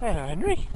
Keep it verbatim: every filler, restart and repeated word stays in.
Hello, Henry.